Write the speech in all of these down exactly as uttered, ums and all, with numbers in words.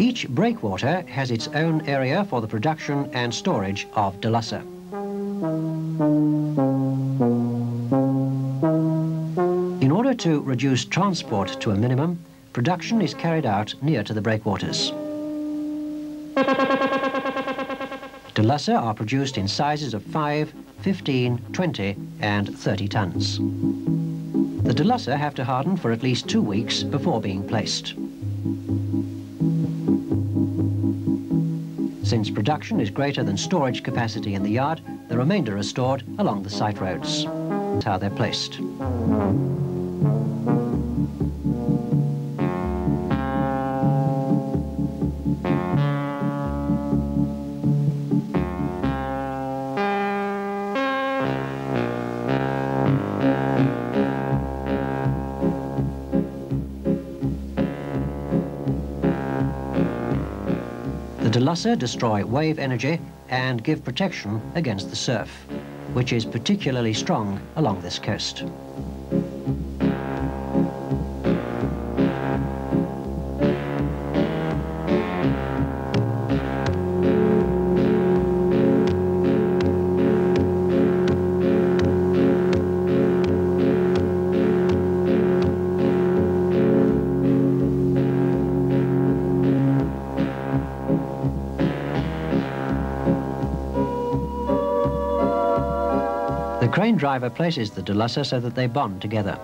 Each breakwater has its own area for the production and storage of Delusser. In order to reduce transport to a minimum, production is carried out near to the breakwaters. Delusser are produced in sizes of five, fifteen, twenty and thirty tons. The Delusser have to harden for at least two weeks before being placed. Since production is greater than storage capacity in the yard, the remainder are stored along the site roads. That's how they're placed. Delusser destroy wave energy and give protection against the surf, which is particularly strong along this coast. The crane driver places the Delusser so that they bond together.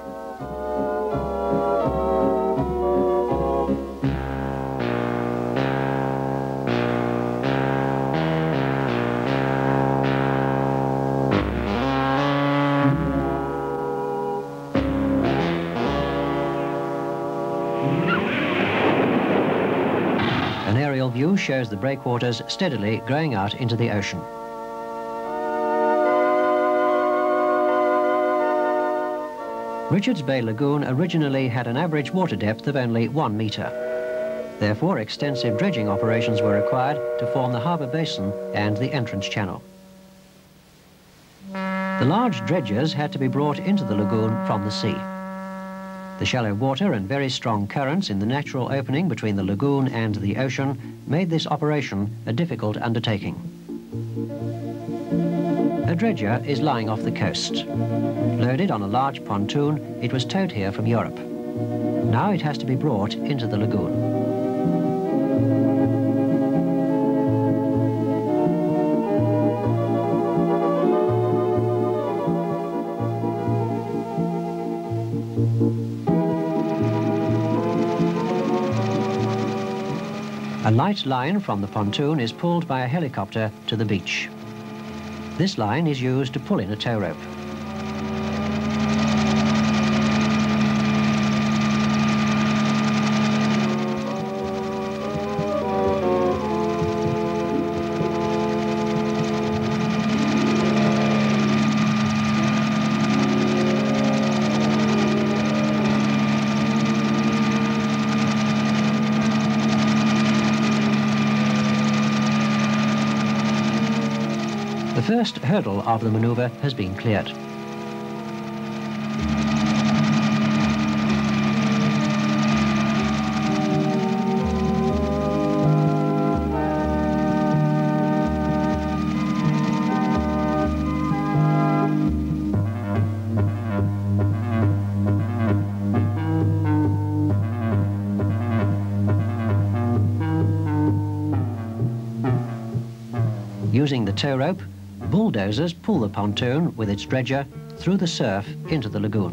An aerial view shows the breakwaters steadily growing out into the ocean. Richards Bay Lagoon originally had an average water depth of only one metre. Therefore, extensive dredging operations were required to form the harbour basin and the entrance channel. The large dredgers had to be brought into the lagoon from the sea. The shallow water and very strong currents in the natural opening between the lagoon and the ocean made this operation a difficult undertaking. A dredger is lying off the coast. Loaded on a large pontoon, it was towed here from Europe. Now it has to be brought into the lagoon. A light line from the pontoon is pulled by a helicopter to the beach. This line is used to pull in a tow rope. The first hurdle of the manoeuvre has been cleared. Using the tow rope, bulldozers pull the pontoon with its dredger through the surf into the lagoon.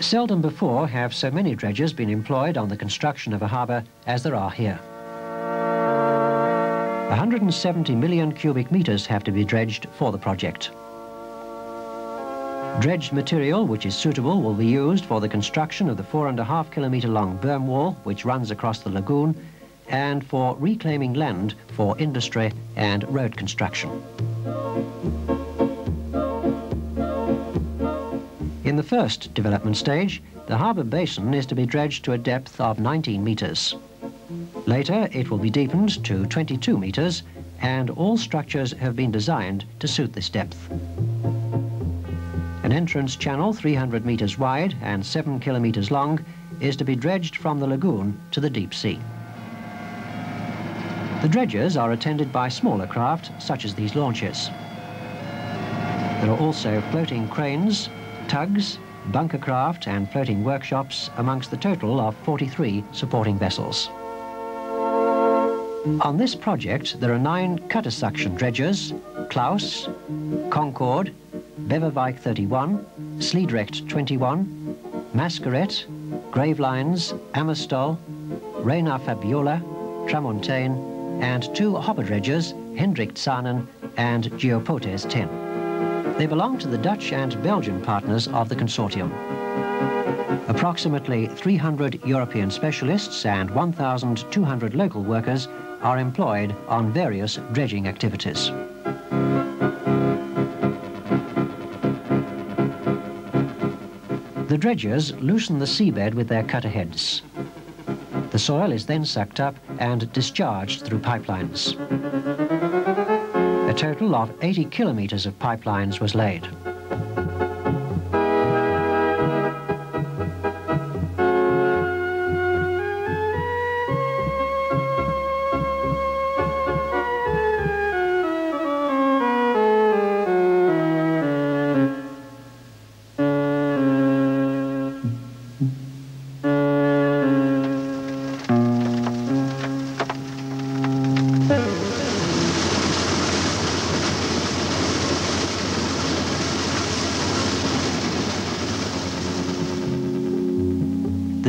Seldom before have so many dredgers been employed on the construction of a harbour as there are here. one hundred seventy million cubic metres have to be dredged for the project. Dredged material which is suitable will be used for the construction of the four and a half kilometre long berm wall which runs across the lagoon, and for reclaiming land for industry and road construction. In the first development stage, the harbour basin is to be dredged to a depth of nineteen metres. Later, it will be deepened to twenty-two metres, and all structures have been designed to suit this depth. An entrance channel three hundred metres wide and seven kilometres long is to be dredged from the lagoon to the deep sea. The dredgers are attended by smaller craft, such as these launches. There are also floating cranes, tugs, bunker craft and floating workshops amongst the total of forty-three supporting vessels. On this project, there are nine cutter suction dredgers, Klaus, Concorde, Bevervik thirty-one, Sliedrecht twenty-one, Masquerette, Gravelines, Amstol, Reina Fabiola, Tramontaine, and two hopper dredgers, Hendrik Zanen and Geopotes ten. They belong to the Dutch and Belgian partners of the consortium. Approximately three hundred European specialists and one thousand two hundred local workers are employed on various dredging activities. The dredgers loosen the seabed with their cutter heads. The soil is then sucked up and discharged through pipelines. A total of eighty kilometres of pipelines was laid.